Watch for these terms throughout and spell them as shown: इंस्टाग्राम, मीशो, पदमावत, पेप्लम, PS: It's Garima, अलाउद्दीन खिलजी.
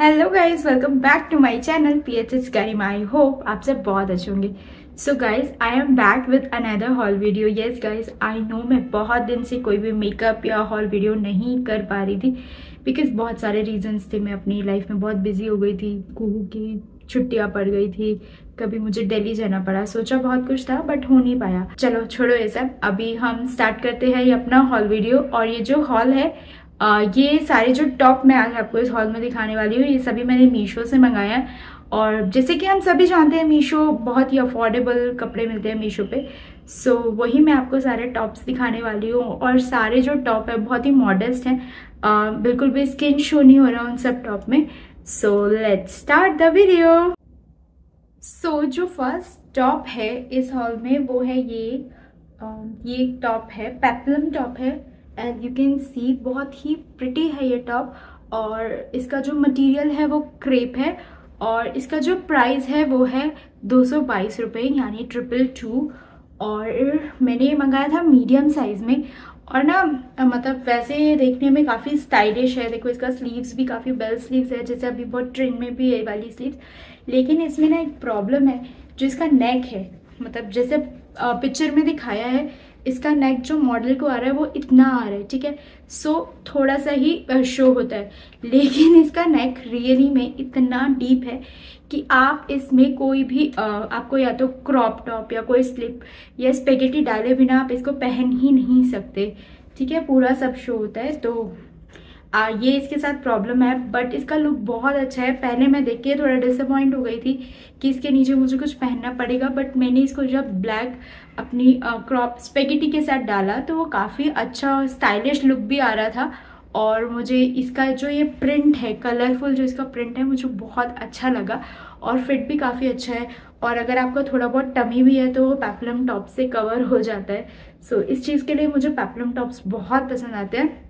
Hello guys, welcome back to my channel PS: It's Garima। I hope आप सब बहुत अच्छे होंगे। So guys, I am back with another haul video. Yes guys, I know मैं बहुत दिन से कोई भी मेकअप या हॉल वीडियो नहीं कर पा रही थी बिकॉज बहुत सारे रीजंस थे। मैं अपनी लाइफ में बहुत बिजी हो गई थी, कुहू की छुट्टियाँ पड़ गई थी, कभी मुझे दिल्ली जाना पड़ा, सोचा बहुत कुछ था बट हो नहीं पाया। चलो छोड़ो ये सब, अभी हम स्टार्ट करते हैं ये अपना हॉल वीडियो। और ये जो हॉल है ये सारे जो टॉप मैं आज आपको इस हॉल में दिखाने वाली हूँ, ये सभी मैंने मीशो से मंगाया है। और जैसे कि हम सभी जानते हैं मीशो बहुत ही अफोर्डेबल कपड़े मिलते हैं मीशो पे। सो वही मैं आपको सारे टॉप्स दिखाने वाली हूँ। और सारे जो टॉप है बहुत ही मॉडेस्ट हैं, बिल्कुल भी स्किन शो नहीं हो रहा उन सब टॉप में। So let's start the video. So जो फर्स्ट टॉप है इस हॉल में वो है ये टॉप है, पेप्लम टॉप है। एंड यू कैन सी बहुत ही प्रिटी है ये टॉप। और इसका जो मटेरियल है वो क्रेप है। और इसका जो प्राइस है वो है 222 रुपये, यानी 222। और मैंने ये मंगाया था मीडियम साइज़ में। और ना मतलब वैसे देखने में काफ़ी स्टाइलिश है। देखो इसका स्लीव्स भी काफ़ी बेल स्लीव्स है, जैसे अभी बहुत ट्रेंड में भी है वाली स्लीव्स। लेकिन इसमें ना एक प्रॉब्लम है, जो इसका नेक है, मतलब जैसे पिक्चर में दिखाया है इसका नेक जो मॉडल को आ रहा है वो इतना आ रहा है, ठीक है। सो थोड़ा सा ही शो होता है, लेकिन इसका नेक रियली में इतना डीप है कि आप इसमें कोई भी आपको या तो क्रॉप टॉप या कोई स्लिप या स्पेगेटी डाले बिना आप इसको पहन ही नहीं सकते, ठीक है। पूरा सब शो होता है, तो ये इसके साथ प्रॉब्लम है। बट इसका लुक बहुत अच्छा है। पहले मैं देख के थोड़ा डिसअपॉइंट हो गई थी कि इसके नीचे मुझे कुछ पहनना पड़ेगा, बट मैंने इसको जब ब्लैक अपनी क्रॉप स्पेगेटी के साथ डाला तो वो काफ़ी अच्छा स्टाइलिश लुक भी आ रहा था। और मुझे इसका जो ये प्रिंट है, कलरफुल जो इसका प्रिंट है, मुझे बहुत अच्छा लगा। और फिट भी काफ़ी अच्छा है। और अगर आपका थोड़ा बहुत टमी भी है तो वो पेप्लम टॉप से कवर हो जाता है। सो इस चीज़ के लिए मुझे पेप्लम टॉप्स बहुत पसंद आते हैं।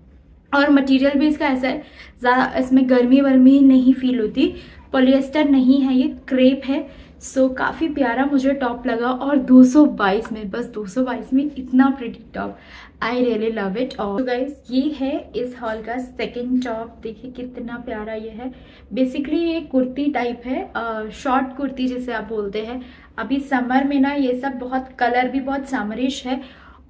और मटेरियल भी इसका ऐसा है, ज़्यादा इसमें गर्मी वर्मी नहीं फील होती, पॉलिएस्टर नहीं है, ये क्रेप है। सो काफ़ी प्यारा मुझे टॉप लगा। और 222 में, बस 222 में इतना pretty top, I really love it. और तो गाइस, ये है इस हॉल का सेकंड टॉप। देखिए कितना प्यारा ये है। बेसिकली ये कुर्ती टाइप है, शॉर्ट कुर्ती जैसे आप बोलते हैं। अभी समर में ना ये सब बहुत, कलर भी बहुत समरिश है।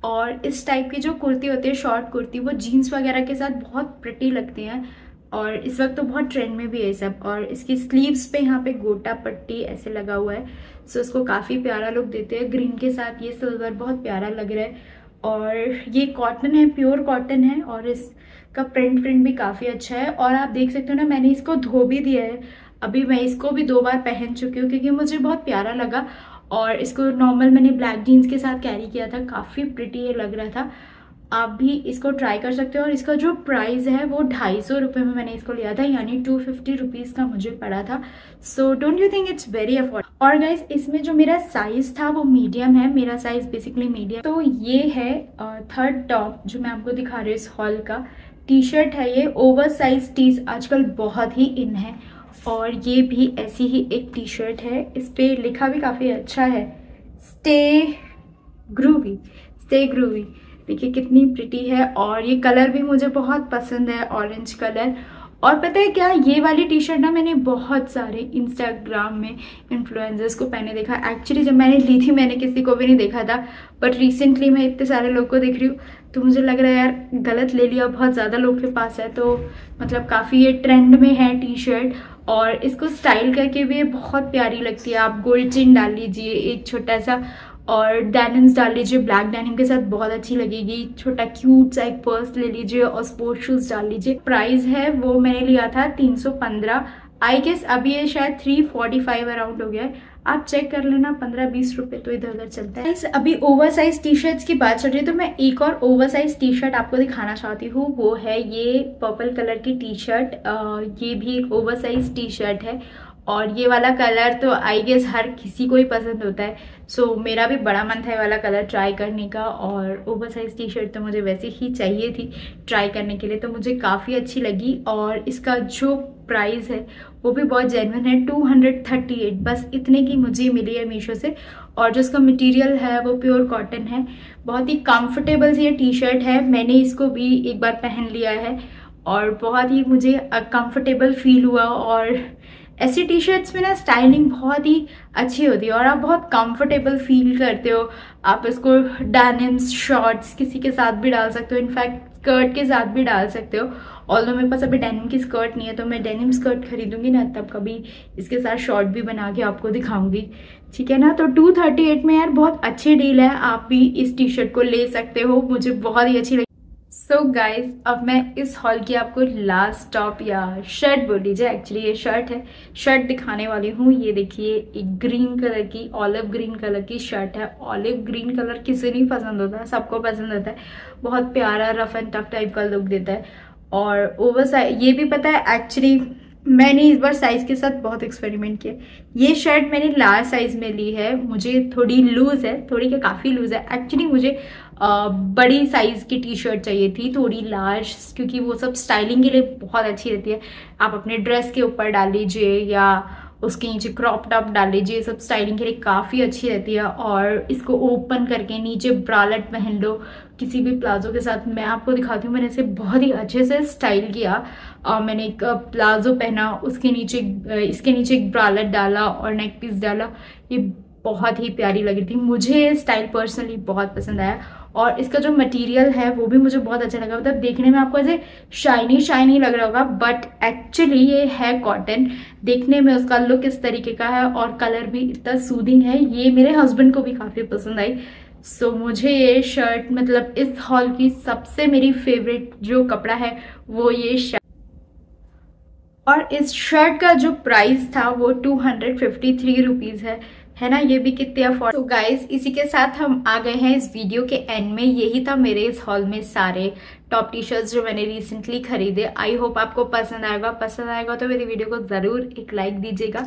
और इस टाइप की जो कुर्ती होती है, शॉर्ट कुर्ती, वो जीन्स वगैरह के साथ बहुत प्रिटी लगती हैं। और इस वक्त तो बहुत ट्रेंड में भी है सब। और इसकी स्लीव्स पे यहाँ पे गोटा पट्टी ऐसे लगा हुआ है, सो इसको काफ़ी प्यारा लुक देते हैं। ग्रीन के साथ ये सिल्वर बहुत प्यारा लग रहा है। और ये कॉटन है, प्योर कॉटन है। और इसका प्रिंट भी काफ़ी अच्छा है। और आप देख सकते हो ना, मैंने इसको धो भी दिया है। अभी मैं इसको भी 2 बार पहन चुकी हूँ क्योंकि मुझे बहुत प्यारा लगा। और इसको नॉर्मल मैंने ब्लैक जीन्स के साथ कैरी किया था, काफ़ी प्रिटी ये लग रहा था। आप भी इसको ट्राई कर सकते हो। और इसका जो प्राइस है वो 250 रुपये में मैंने इसको लिया था, यानी 250 रुपीज़ का मुझे पड़ा था। So don't you think it's very afford. और गाइस, इसमें जो मेरा साइज़ था वो मीडियम है, मेरा साइज़ बेसिकली मीडियम। तो ये है थर्ड टॉप जो मैं आपको दिखा रही हूँ इस हॉल का। टी शर्ट है ये, ओवर साइज टीज आजकल बहुत ही इन है। और ये भी ऐसी ही एक टी शर्ट है, इस पर लिखा भी काफ़ी अच्छा है, स्टे ग्रूवी, स्टे ग्रूवी। देखिए कितनी प्रिटी है। और ये कलर भी मुझे बहुत पसंद है, ऑरेंज कलर। और पता है क्या, ये वाली टी शर्ट ना मैंने बहुत सारे इंस्टाग्राम में इन्फ्लुएंसर्स को पहने देखा। एक्चुअली जब मैंने ली थी मैंने किसी को भी नहीं देखा था, बट रिसेंटली मैं इतने सारे लोग को देख रही हूँ तो मुझे लग रहा है यार गलत ले लिया, बहुत ज़्यादा लोग के पास है। तो मतलब काफ़ी ये ट्रेंड में है टी शर्ट। और इसको स्टाइल करके भी बहुत प्यारी लगती है। आप गोल्ड चेन डाल लीजिए एक छोटा सा, और डेनिम्स डाल लीजिए ब्लैक डेनिम के साथ, बहुत अच्छी लगेगी। छोटा क्यूट सा एक पर्स ले लीजिए और स्पोर्ट शूज़ डाल लीजिए। प्राइस है वो मैंने लिया था 315। आई गेस अभी ये शायद 345 अराउंड हो गया है, आप चेक कर लेना। 15-20 रुपये तो इधर उधर चलता है। अभी ओवर साइज टी शर्ट्स की बात चल रही है तो मैं एक और ओवर साइज टी शर्ट आपको दिखाना चाहती हूँ। वो है ये पर्पल कलर की टी शर्ट, ये भी एक ओवर साइज टी शर्ट है। और ये वाला कलर तो आई गेस हर किसी को ही पसंद होता है। सो मेरा भी बड़ा मन था ये वाला कलर ट्राई करने का। और ओवर साइज टी शर्ट तो मुझे वैसे ही चाहिए थी ट्राई करने के लिए, तो मुझे काफ़ी अच्छी लगी। और इसका जो प्राइस है वो भी बहुत जेन्युइन है, 238, बस इतने की मुझे मिली है मीशो से। और जो इसका मटेरियल है वो प्योर कॉटन है, बहुत ही कंफर्टेबल सी ये टी शर्ट है। मैंने इसको भी एक बार पहन लिया है और बहुत ही मुझे कंफर्टेबल फील हुआ। और ऐसी टी शर्ट्स में ना स्टाइलिंग बहुत ही अच्छी होती है और आप बहुत कंफर्टेबल फील करते हो। आप इसको डेनिम्स शॉर्ट्स किसी के साथ भी डाल सकते हो, इनफैक्ट स्कर्ट के साथ भी डाल सकते हो। ऑल्दो मेरे पास अभी डेनिम की स्कर्ट नहीं है, तो मैं डेनिम स्कर्ट खरीदूंगी ना तब कभी इसके साथ शॉर्ट भी बना के आपको दिखाऊंगी, ठीक है ना। तो 238 में यार बहुत अच्छी डील है, आप भी इस टी शर्ट को ले सकते हो, मुझे बहुत ही अच्छी लगी। सो गाइज, अब मैं इस हॉल की आपको लास्ट टॉप या शर्ट बोल लीजिए, एक्चुअली ये शर्ट है, शर्ट दिखाने वाली हूँ। ये देखिए एक ग्रीन कलर की, ऑलिव ग्रीन कलर की शर्ट है। ऑलिव ग्रीन कलर किसे नहीं पसंद होता, सबको पसंद होता है, बहुत प्यारा रफ एंड टफ टाइप का लुक देता है। और ओवर साइज, ये भी पता है एक्चुअली मैंने इस बार साइज़ के साथ बहुत एक्सपेरिमेंट किया। ये शर्ट मैंने लार्ज साइज़ में ली है, मुझे थोड़ी लूज़ है, थोड़ी क्या काफ़ी लूज़ है एक्चुअली। मुझे बड़ी साइज़ की टी शर्ट चाहिए थी, थोड़ी लार्ज, क्योंकि वो सब स्टाइलिंग के लिए बहुत अच्छी रहती है। आप अपने ड्रेस के ऊपर डाल लीजिए या उसके नीचे क्रॉप टॉप डाल लीजिए, सब स्टाइलिंग के लिए काफ़ी अच्छी रहती है। और इसको ओपन करके नीचे ब्रालेट पहन लो किसी भी प्लाजो के साथ। मैं आपको दिखाती हूँ, मैंने इसे बहुत ही अच्छे से स्टाइल किया। मैंने एक प्लाजो पहना, उसके नीचे इसके नीचे एक ब्रालेट डाला और नेक पीस डाला, ये बहुत ही प्यारी लग रही थी। मुझे स्टाइल पर्सनली बहुत पसंद आया और इसका जो मटेरियल है वो भी मुझे बहुत अच्छा लगा। मतलब देखने में आपको ऐसे शाइनी शाइनी लग रहा होगा, बट एक्चुअली ये है कॉटन। देखने में उसका लुक इस तरीके का है और कलर भी इतना सूदिंग है, ये मेरे हस्बैंड को भी काफ़ी पसंद आई। सो मुझे ये शर्ट, मतलब इस हॉल की सबसे मेरी फेवरेट जो कपड़ा है वो ये शर्ट। और इस शर्ट का जो प्राइस था वो 253 रुपीज़ है ना, ये भी कितने अफोर्ड। तो गाइज, इसी के साथ हम आ गए हैं इस वीडियो के एंड में। यही था मेरे इस हॉल में सारे टॉप टी शर्ट्स जो मैंने रिसेंटली खरीदे। आई होप आपको पसंद आएगा तो मेरी वीडियो को ज़रूर एक लाइक दीजिएगा।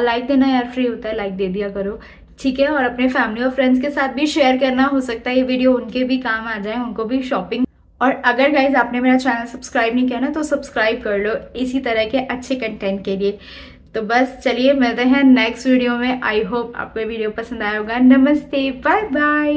लाइक देना यार फ्री होता है, लाइक दे दिया करो, ठीक है। और अपने फैमिली और फ्रेंड्स के साथ भी शेयर करना, हो सकता है ये वीडियो उनके भी काम आ जाए, उनको भी शॉपिंग। और अगर गाइज आपने मेरा चैनल सब्सक्राइब नहीं किया ना तो सब्सक्राइब कर लो इसी तरह के अच्छे कंटेंट के लिए। तो बस चलिए मिलते हैं नेक्स्ट वीडियो में। आई होप आपको वीडियो पसंद आया होगा। नमस्ते, बाय बाय।